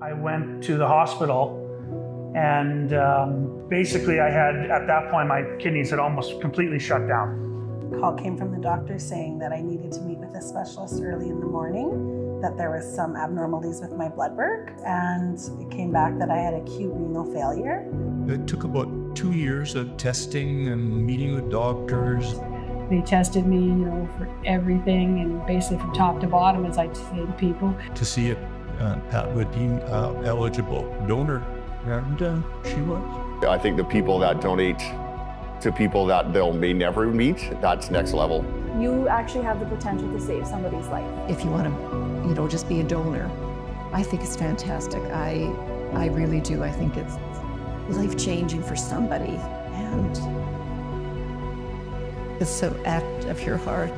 I went to the hospital and basically I had, at that point, my kidneys had almost completely shut down. A call came from the doctor saying that I needed to meet with a specialist early in the morning, that there was some abnormalities with my blood work, and it came back that I had acute renal failure. It took about 2 years of testing and meeting with doctors. They tested me, for everything, and basically from top to bottom, as I say to people. To see if Pat would be eligible donor. And she was. I think the people that donate to people that they'll may never meet, that's next level. You actually have the potential to save somebody's life. If you want to, just be a donor, I think it's fantastic. I really do. I think it's life-changing for somebody, and it's an act of your heart.